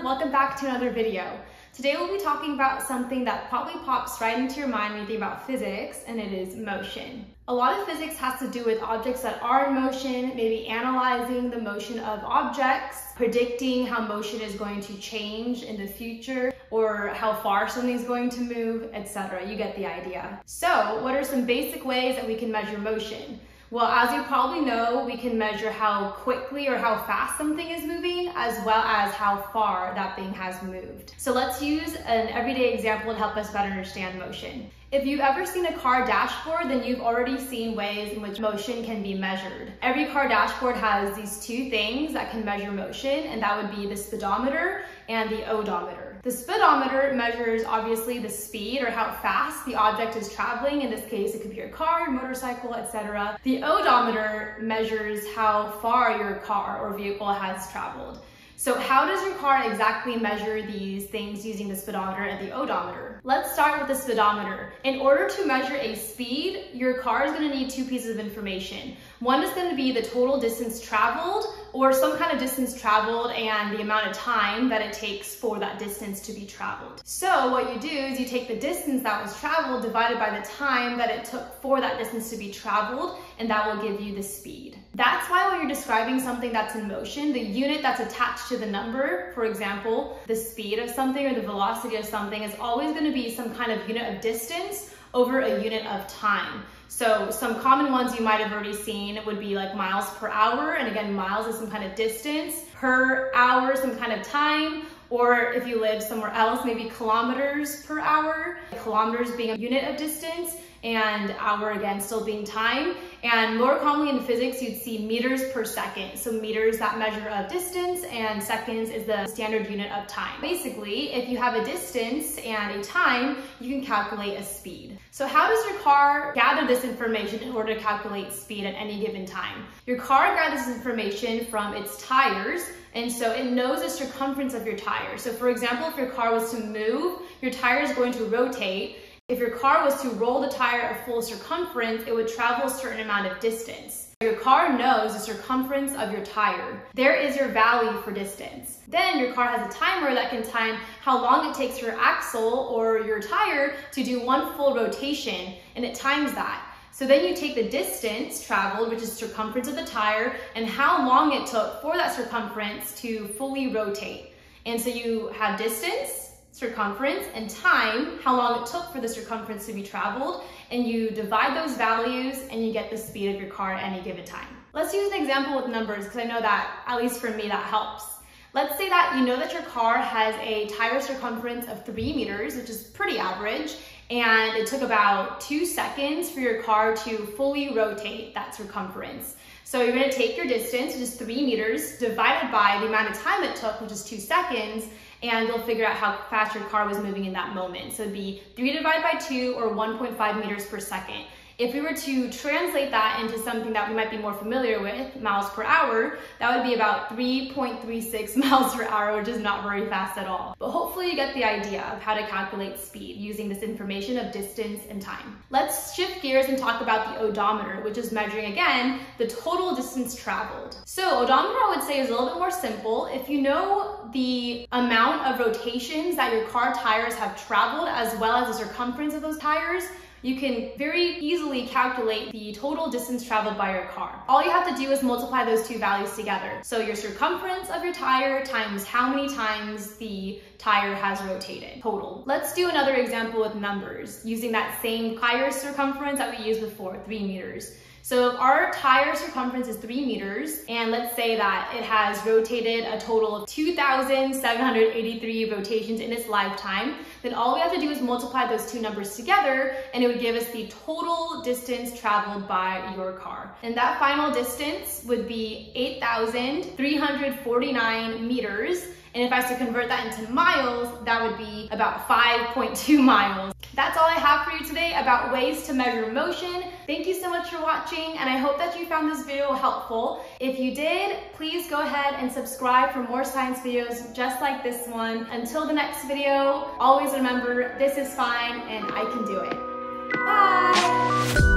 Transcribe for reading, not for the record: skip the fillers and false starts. everyone, welcome back to another video. Today we'll be talking about something that probably pops right into your mind when you think about physics, and it is motion. A lot of physics has to do with objects that are in motion, maybe analyzing the motion of objects, predicting how motion is going to change in the future, or how far something's going to move, etc. You get the idea. So, what are some basic ways that we can measure motion? Well, as you probably know, we can measure how quickly or how fast something is moving, as well as how far that thing has moved. So let's use an everyday example to help us better understand motion. If you've ever seen a car dashboard, then you've already seen ways in which motion can be measured. Every car dashboard has these two things that can measure motion, and that would be the speedometer and the odometer. The speedometer measures obviously the speed or how fast the object is traveling. In this case, it could be your car, your motorcycle, etc. The odometer measures how far your car or vehicle has traveled. So how does your car exactly measure these things using the speedometer and the odometer? Let's start with the speedometer. In order to measure a speed, your car is going to need two pieces of information. One is going to be the total distance traveled, or some kind of distance traveled and the amount of time that it takes for that distance to be traveled. So what you do is you take the distance that was traveled divided by the time that it took for that distance to be traveled, and that will give you the speed. That's why when you're describing something that's in motion, the unit that's attached to the number, for example, the speed of something or the velocity of something, is always going to be some kind of unit of distance over a unit of time. So some common ones you might have already seen would be like miles per hour, and again, miles is some kind of distance, per hour some kind of time, or if you live somewhere else, maybe kilometers per hour, kilometers being a unit of distance, and hour again still being time. And more commonly in physics, you'd see meters per second. So meters, that measure of distance, and seconds is the standard unit of time. Basically, if you have a distance and a time, you can calculate a speed. So how does your car gather this information in order to calculate speed at any given time? Your car gathers this information from its tires, and so it knows the circumference of your tire. So for example, if your car was to move, your tire is going to rotate. If your car was to roll the tire at full circumference, it would travel a certain amount of distance. Your car knows the circumference of your tire. There is your value for distance. Then your car has a timer that can time how long it takes your axle or your tire to do one full rotation, and it times that. So then you take the distance traveled, which is circumference of the tire, and how long it took for that circumference to fully rotate. And so you have distance, circumference, and time, how long it took for the circumference to be traveled, and you divide those values and you get the speed of your car at any given time. Let's use an example with numbers, because I know that, at least for me, that helps. Let's say that you know that your car has a tire circumference of 3 meters, which is pretty average, and it took about 2 seconds for your car to fully rotate that circumference. So you're going to take your distance, which is 3 meters, divided by the amount of time it took, which is 2 seconds, and you'll figure out how fast your car was moving in that moment. So it'd be 3 divided by 2, or 1.5 meters per second. If we were to translate that into something that we might be more familiar with, miles per hour, that would be about 3.36 miles per hour, which is not very fast at all. But hopefully you get the idea of how to calculate speed using this information of distance and time. Let's shift gears and talk about the odometer, which is measuring, again, the total distance traveled. So odometer, I would say, is a little bit more simple. If you know the amount of rotations that your car tires have traveled, as well as the circumference of those tires, you can very easily calculate the total distance traveled by your car. All you have to do is multiply those two values together. So your circumference of your tire times how many times the tire has rotated total. Let's do another example with numbers using that same tire circumference that we used before, 3 meters. So if our tire circumference is 3 meters, and let's say that it has rotated a total of 2,783 rotations in its lifetime, then all we have to do is multiply those two numbers together, and it would give us the total distance traveled by your car. And that final distance would be 8,349 meters. And if I was to convert that into miles, that would be about 5.2 miles. That's all I have for you today about ways to measure motion. Thank you so much for watching, and I hope that you found this video helpful. If you did, please go ahead and subscribe for more science videos just like this one. Until the next video, always remember, this is fine and I can do it. Bye!